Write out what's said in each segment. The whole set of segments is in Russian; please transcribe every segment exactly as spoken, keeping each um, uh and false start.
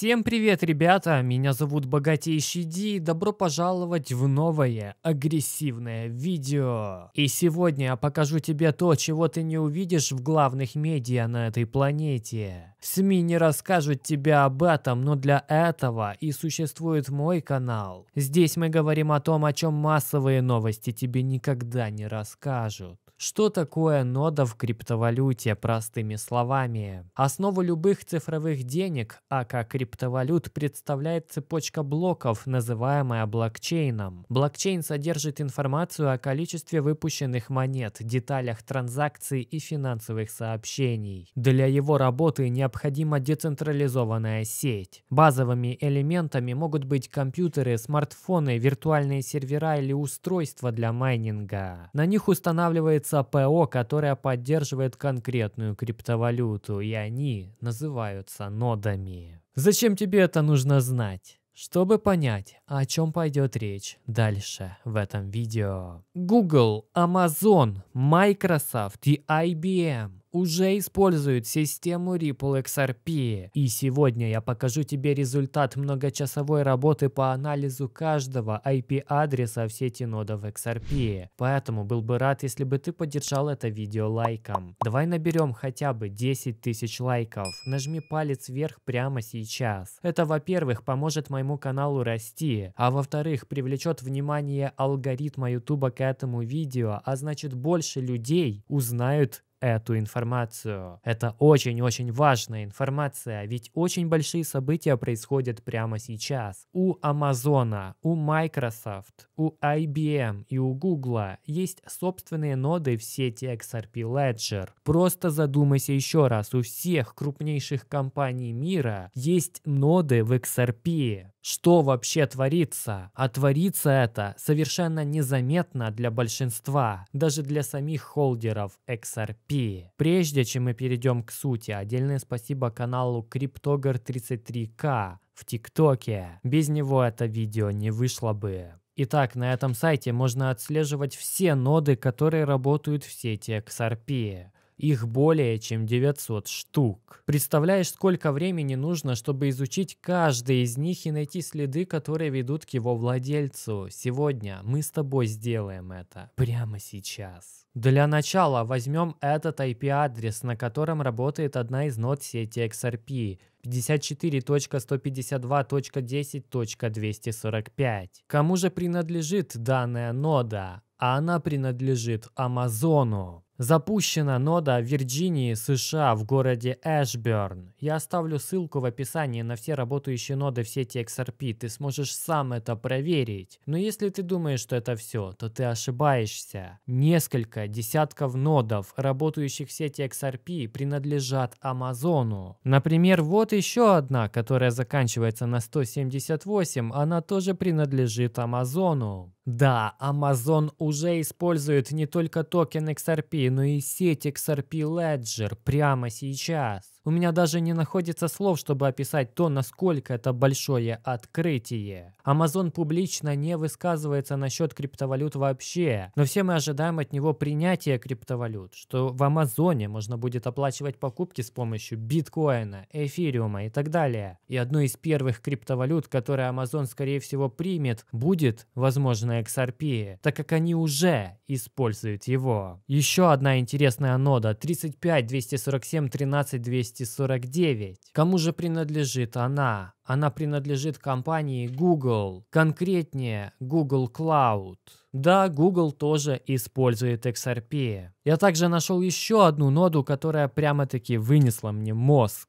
Всем привет, ребята! Меня зовут Богатейший Ди, и добро пожаловать в новое агрессивное видео. И сегодня я покажу тебе то, чего ты не увидишь в главных медиа на этой планете. СМИ не расскажут тебе об этом, но для этого и существует мой канал. Здесь мы говорим о том, о чем массовые новости тебе никогда не расскажут. Что такое нода в криптовалюте, простыми словами? Основу любых цифровых денег, а как криптовалют, представляет цепочка блоков, называемая блокчейном. Блокчейн содержит информацию о количестве выпущенных монет, деталях транзакций и финансовых сообщений. Для его работы необходима децентрализованная сеть. Базовыми элементами могут быть компьютеры, смартфоны, виртуальные сервера или устройства для майнинга. На них устанавливается ПО, которая поддерживает конкретную криптовалюту, и они называются нодами. Зачем тебе это нужно знать? Чтобы понять, о чем пойдет речь дальше в этом видео. Google, Amazon, Microsoft и ай би эм уже используют систему Ripple икс ар пи. И сегодня я покажу тебе результат многочасовой работы по анализу каждого ай пи адреса в сети нодов икс ар пи. Поэтому был бы рад, если бы ты поддержал это видео лайком. Давай наберем хотя бы десять тысяч лайков. Нажми палец вверх прямо сейчас. Это, во-первых, поможет моему каналу расти, а во-вторых, привлечет внимание алгоритма ютуба к этому видео, а значит, больше людей узнают эту информацию. Это очень-очень важная информация, ведь очень большие события происходят прямо сейчас. У Амазона, у Microsoft, у ай би эм и у Гугла есть собственные ноды в сети икс ар пи леджер. Просто задумайся еще раз, у всех крупнейших компаний мира есть ноды в икс ар пи. Что вообще творится? А творится это совершенно незаметно для большинства, даже для самих холдеров икс ар пи. Прежде чем мы перейдем к сути, отдельное спасибо каналу криптогар тридцать три ка в ТикТоке. Без него это видео не вышло бы. Итак, на этом сайте можно отслеживать все ноды, которые работают в сети икс ар пи. Их более чем девятьсот штук. Представляешь, сколько времени нужно, чтобы изучить каждый из них и найти следы, которые ведут к его владельцу? Сегодня мы с тобой сделаем это. Прямо сейчас. Для начала возьмем этот ай пи адрес, на котором работает одна из нод сети икс ар пи. пятьдесят четыре точка сто пятьдесят два точка десять точка двести сорок пять. Кому же принадлежит данная нода? Она принадлежит Амазону. Запущена нода в Вирджинии, США, в городе Эшберн. Я оставлю ссылку в описании на все работающие ноды в сети икс ар пи, ты сможешь сам это проверить. Но если ты думаешь, что это все, то ты ошибаешься. Несколько десятков нодов, работающих в сети икс ар пи, принадлежат Амазону. Например, вот еще одна, которая заканчивается на сто семьдесят восемь, она тоже принадлежит Амазону. Да, Amazon уже использует не только токен икс ар пи, но и сеть икс ар пи леджер прямо сейчас. У меня даже не находится слов, чтобы описать то, насколько это большое открытие. Amazon публично не высказывается насчет криптовалют вообще, но все мы ожидаем от него принятия криптовалют, что в Амазоне можно будет оплачивать покупки с помощью биткоина, эфириума и так далее. И одной из первых криптовалют, которые Amazon скорее всего примет, будет, возможно, икс ар пи, так как они уже используют его. Еще одна интересная нода тридцать пять двести сорок семь тринадцать двести сорок девять. Кому же принадлежит она? Она принадлежит компании Google, конкретнее Google Cloud. Да, Google тоже использует икс ар пи. Я также нашел еще одну ноду, которая прямо-таки вынесла мне мозг.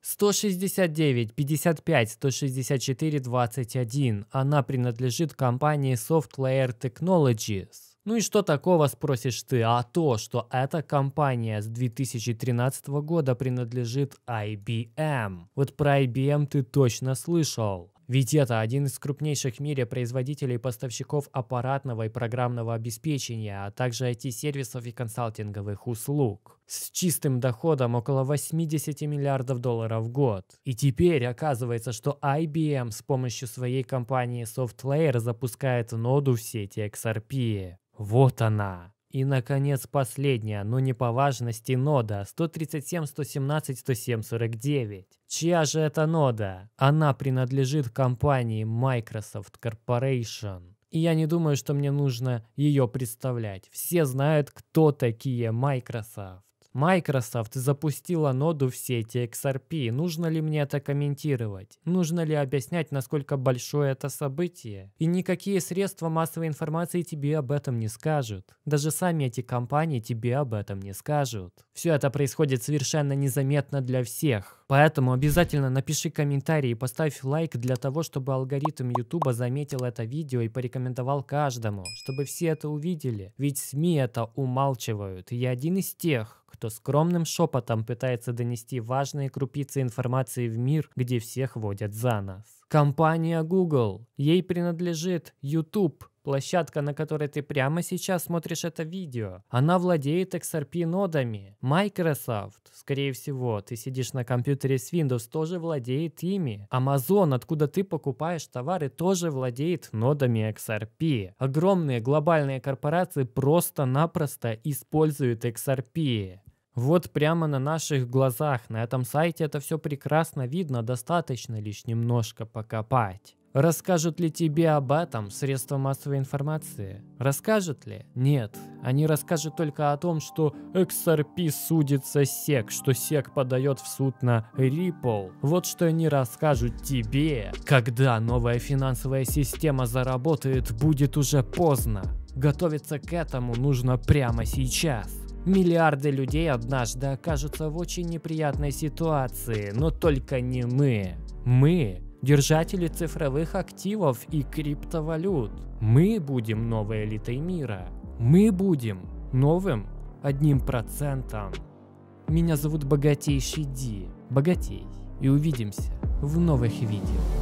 сто шестьдесят девять пятьдесят пять сто шестьдесят четыре двадцать один. Она принадлежит компании SoftLayer Technologies. Ну и что такого, спросишь ты, а то, что эта компания с две тысячи тринадцатого года принадлежит ай би эм. Вот про ай би эм ты точно слышал. Ведь это один из крупнейших в мире производителей и поставщиков аппаратного и программного обеспечения, а также ай ти сервисов и консалтинговых услуг. С чистым доходом около восьмидесяти миллиардов долларов в год. И теперь оказывается, что ай би эм с помощью своей компании SoftLayer запускает ноду в сети икс ар пи. Вот она. И, наконец, последняя, но не по важности, нода сто тридцать семь сто семнадцать сто семь сорок девять. Чья же это нода? Она принадлежит компании Microsoft Corporation. И я не думаю, что мне нужно ее представлять. Все знают, кто такие Microsoft. Microsoft запустила ноду в сети икс ар пи. Нужно ли мне это комментировать? Нужно ли объяснять, насколько большое это событие? И никакие средства массовой информации тебе об этом не скажут. Даже сами эти компании тебе об этом не скажут. Все это происходит совершенно незаметно для всех. Поэтому обязательно напиши комментарий и поставь лайк для того, чтобы алгоритм ютуба заметил это видео и порекомендовал каждому, чтобы все это увидели. Ведь СМИ это умалчивают. И я один из тех, кто скромным шепотом пытается донести важные крупицы информации в мир, где всех водят за нос. Компания Google. Ей принадлежит YouTube. Площадка, на которой ты прямо сейчас смотришь это видео, она владеет икс ар пи-нодами. Microsoft, скорее всего, ты сидишь на компьютере с Windows, тоже владеет ими. Amazon, откуда ты покупаешь товары, тоже владеет нодами икс ар пи. Огромные глобальные корпорации просто-напросто используют икс ар пи. Вот прямо на наших глазах, на этом сайте это все прекрасно видно, достаточно лишь немножко покопать. Расскажут ли тебе об этом средства массовой информации? Расскажут ли? Нет. Они расскажут только о том, что икс ар пи судится сек, что сек подает в суд на Ripple. Вот что они расскажут тебе. Когда новая финансовая система заработает, будет уже поздно. Готовиться к этому нужно прямо сейчас. Миллиарды людей однажды окажутся в очень неприятной ситуации, но только не мы. Мы – держатели цифровых активов и криптовалют. Мы будем новой элитой мира. Мы будем новым одним процентом. Меня зовут Богатейший Ди. Богатей. И увидимся в новых видео.